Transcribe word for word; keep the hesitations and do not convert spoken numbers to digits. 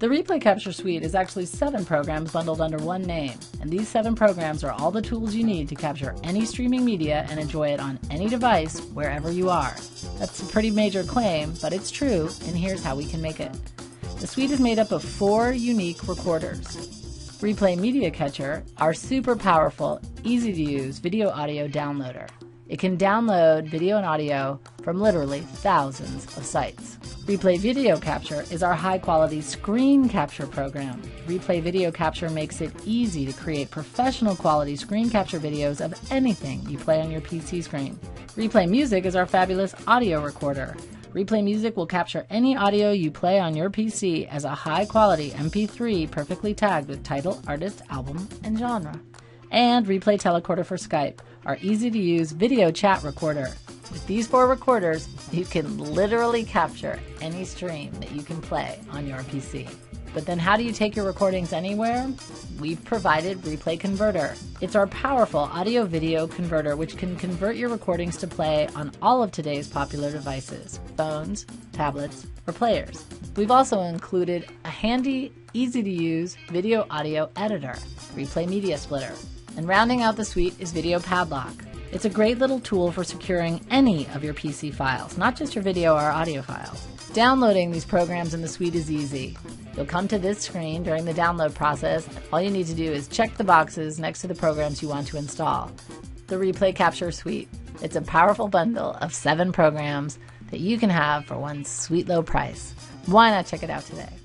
The Replay Capture Suite is actually seven programs bundled under one name, and these seven programs are all the tools you need to capture any streaming media and enjoy it on any device, wherever you are. That's a pretty major claim, but it's true, and here's how we can make it. The suite is made up of four unique recorders. Replay Media Catcher, our super powerful, easy to use video audio downloader. It can download video and audio from literally thousands of sites. Replay Video Capture is our high quality screen capture program. Replay Video Capture makes it easy to create professional quality screen capture videos of anything you play on your P C screen. Replay Music is our fabulous audio recorder. Replay Music will capture any audio you play on your P C as a high-quality M P three perfectly tagged with title, artist, album, and genre. And Replay Telecorder for Skype, our easy-to-use video chat recorder. With these four recorders, you can literally capture any stream that you can play on your P C. But then how do you take your recordings anywhere? We've provided Replay Converter. It's our powerful audio-video converter which can convert your recordings to play on all of today's popular devices, phones, tablets, or players. We've also included a handy, easy-to-use video-audio editor, Replay Media Splitter. And rounding out the suite is Video Padlock. It's a great little tool for securing any of your P C files, not just your video or audio files. Downloading these programs in the suite is easy. You'll come to this screen during the download process. All you need to do is check the boxes next to the programs you want to install. The Replay Capture Suite. It's a powerful bundle of seven programs that you can have for one sweet low price. Why not check it out today?